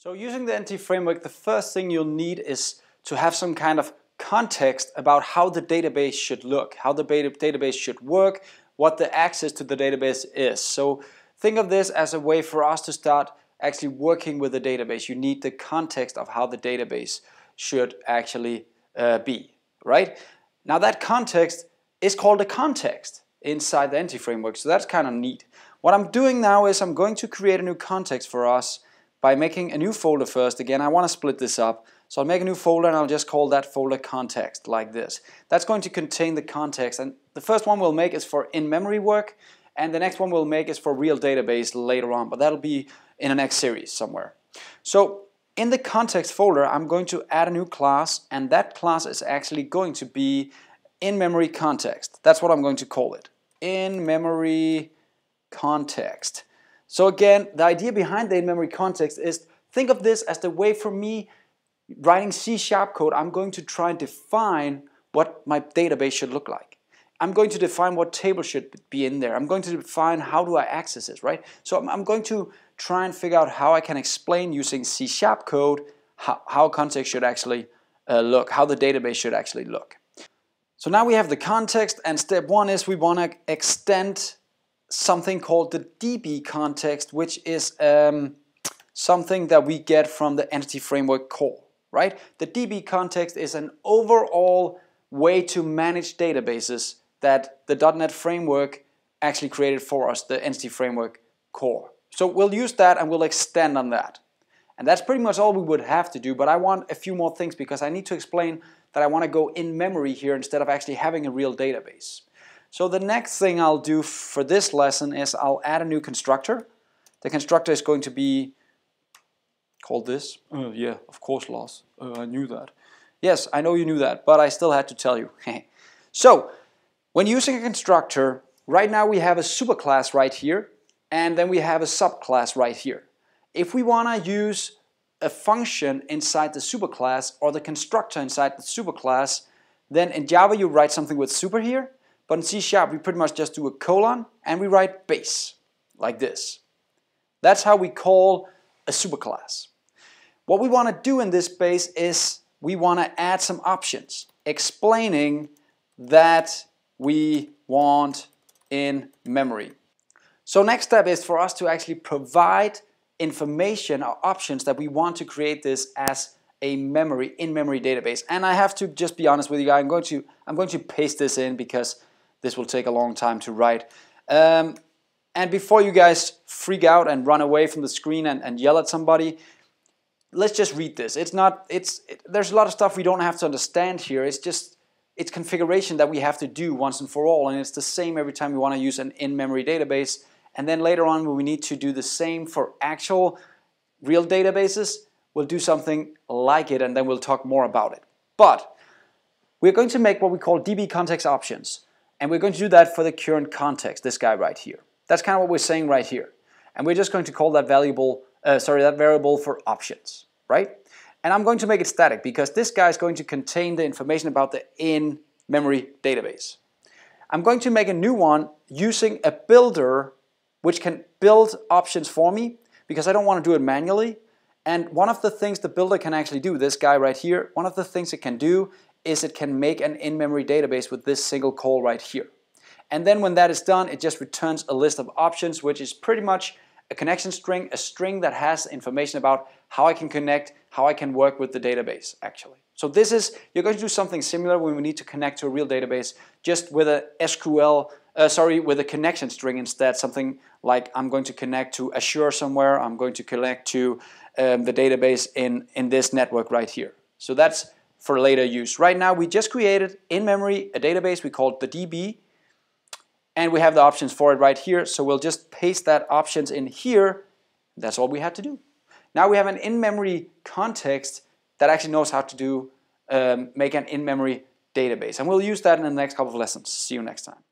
So using the Entity Framework, the first thing you'll need is to have some kind of context about how the database should look, how the database should work, what the access to the database is. So think of this as a way for us to start actually working with the database. You need the context of how the database should actually be, right? Now that context is called a context inside the Entity Framework, so that's kind of neat. What I'm doing now is I'm going to create a new context for us by making a new folder first. Again, I want to split this up. So I'll make a new folder and I'll just call that folder context, like this. That's going to contain the context, and the first one we'll make is for in-memory work, and the next one we'll make is for real database later on, but that'll be in the next series somewhere. So in the context folder, I'm going to add a new class, and that class is actually going to be in-memory context. That's what I'm going to call it, in-memory context. So again, the idea behind the in-memory context is, think of this as the way for me writing C# code. I'm going to try and define what my database should look like. I'm going to define what table should be in there. I'm going to define how do I access this, right? So I'm going to try and figure out how I can explain using C# code how context should actually look, how the database should actually look. So now we have the context, and step one is we want to extend something called the DbContext, which is something that we get from the Entity Framework Core, right? The DbContext is an overall way to manage databases that the .NET Framework actually created for us, the Entity Framework Core. So we'll use that and we'll extend on that. And that's pretty much all we would have to do, but I want a few more things because I need to explain that I want to go in memory here instead of actually having a real database. So the next thing I'll do for this lesson is I'll add a new constructor. The constructor is going to be called this. Yeah, of course, Lars. I knew that. Yes, I know you knew that, but I still had to tell you. So when using a constructor, right now we have a superclass right here, and then we have a subclass right here. If we want to use a function inside the superclass or the constructor inside the superclass, then in Java you write something with super here. But in C#, we pretty much just do a colon and we write base, like this. That's how we call a superclass. What we want to do in this base is we want to add some options explaining that we want in memory. So next step is for us to actually provide information or options that we want to create this as a memory, in-memory database. And I have to just be honest with you guys, I'm going to paste this in because this will take a long time to write. And before you guys freak out and run away from the screen and yell at somebody, let's just read this. There's a lot of stuff we don't have to understand here. It's configuration that we have to do once and for all, and it's the same every time we want to use an in-memory database. And then later on when we need to do the same for actual real databases, we'll do something like it, and then we'll talk more about it. But we're going to make what we call DbContextOptions. And we're going to do that for the current context, this guy right here. That's kind of what we're saying right here. And we're just going to call that variable for options, right? And I'm going to make it static because this guy is going to contain the information about the in-memory database. I'm going to make a new one using a builder which can build options for me because I don't want to do it manually. And one of the things the builder can actually do, this guy right here, one of the things it can do is it can make an in-memory database with this single call right here. And then when that is done, it just returns a list of options, which is pretty much a connection string, a string that has information about how I can connect, how I can work with the database actually. So this is, you're going to do something similar when we need to connect to a real database, just with a with a connection string instead, something like I'm going to connect to Azure somewhere, I'm going to connect to the database in this network right here. So that's for later use. Right now we just created in memory a database we called the DB, and we have the options for it right here, so we'll just paste that options in here. That's all we had to do. Now we have an in-memory context that actually knows how to do make an in-memory database, and we'll use that in the next couple of lessons. See you next time.